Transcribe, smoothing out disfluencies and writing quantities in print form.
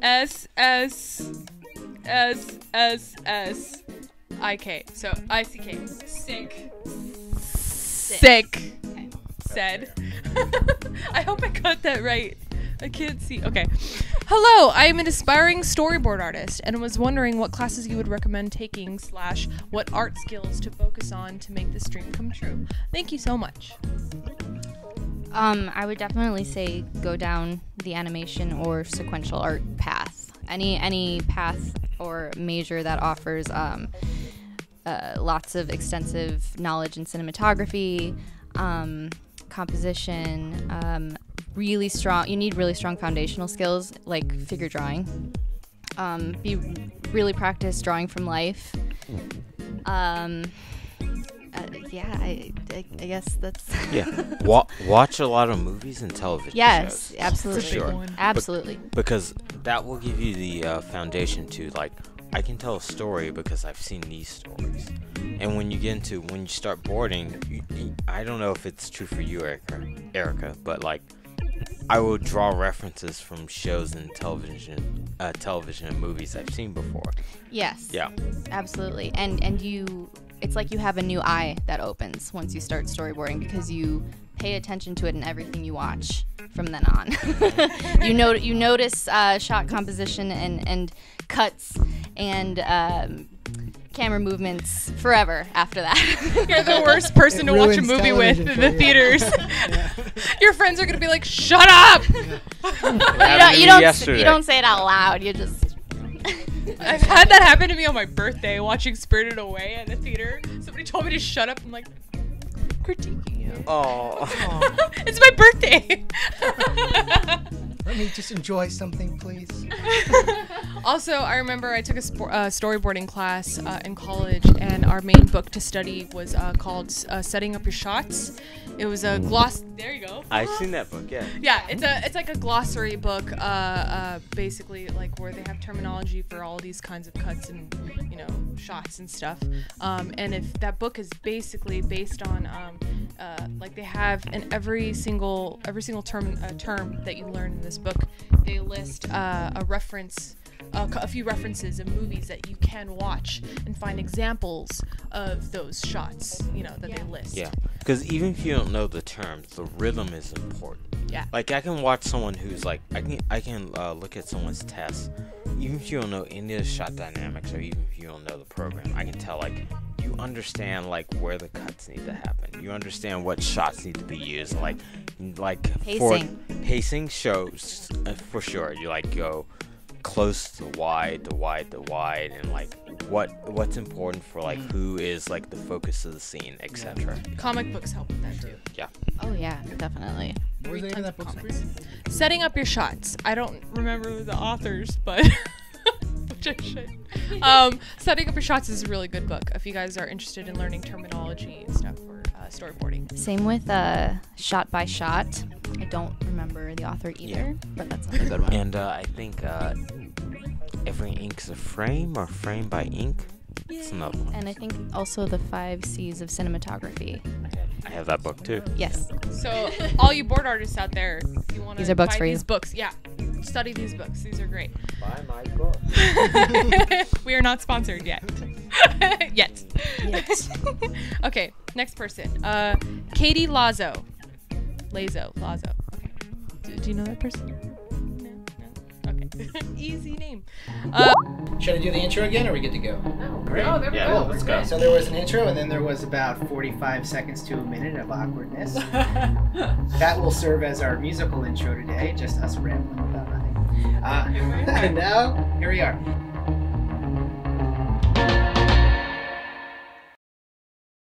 S-S-S-S-S-I-K. So, I-C-K. Sick. Sick. Okay. Said. I hope I got that right. I can't see. Okay. Hello, I am an aspiring storyboard artist and was wondering what classes you would recommend taking / what art skills to focus on to make this dream come true. Thank you so much. I would definitely say go down the animation or sequential art path. Any path or major that offers lots of extensive knowledge in cinematography, composition, really strong, you need really strong foundational skills like figure drawing. Be really practice drawing from life. Yeah, I guess that's... yeah, watch a lot of movies and television shows. Yes, absolutely. For sure. Absolutely. Because that will give you the foundation to, like, I can tell a story because I've seen these stories. And when you get into, when you start boarding, I don't know if it's true for you, Erica, but, like, I will draw references from shows and television and movies I've seen before. Yes. Yeah. Absolutely. And you... it's like you have a new eye that opens once you start storyboarding because you pay attention to it in everything you watch from then on. You notice shot composition and cuts and camera movements forever after that. You're the worst person to watch a movie with in the theaters. Yeah. Your friends are going to be like, shut up! Yeah. you don't say it out loud. You just... I've had that happen to me on my birthday watching Spirited Away at the theater. Somebody told me to shut up. I'm like, critiquing you. Oh, it's my birthday. Let me just enjoy something, please. Also, I remember I took a storyboarding class in college, and our main book to study was called Setting Up Your Shots. It was a gloss. There you go. I've seen that book. Yeah. Yeah, it's like a glossary book, basically, like where they have terminology for all these kinds of cuts and shots and stuff. And if that book is basically based on like they have in every single term that you learn in this book, they list a reference. A few references of movies that you can watch and find examples of those shots, that they list. Yeah, because even if you don't know the terms, the rhythm is important. Yeah. Like, I can watch someone who's like, I can look at someone's test. Even if you don't know any of the shot dynamics or even if you don't know the program, I can tell, like, you understand, like, where the cuts need to happen. You understand what shots need to be used. Like pacing. Pacing shows, for sure. You, like, go... close to wide, the wide, the wide, and like what's important for like who is like the focus of the scene, etc. Comic books help with that too. Yeah. Oh yeah, definitely. What was the name of that book? Setting Up Your Shots. I don't remember the authors, but which I should. Setting Up Your Shots is a really good book if you guys are interested in learning terminology and stuff for storyboarding. Same with Shot by Shot. I don't remember the author either, but that's a good one. And I think Every Ink's a Frame or Frame by Ink. It's another one. And I think also The 5 Cs of Cinematography. I have that book too. Yes. So all you board artists out there, if you want to buy these books, yeah, study these books. These are great. Buy my book. We are not sponsored yet. Yet. Yes. Okay, next person. Katie Lazo. Lazo. Okay. Do you know that person? No. Okay. Easy name. Should I do the intro again, or are we good to go? Oh, great. Oh, there we go. Let's go. So there was an intro, and then there was about 45 seconds to a minute of awkwardness. That will serve as our musical intro today, just us rambling about nothing. And now, here we are.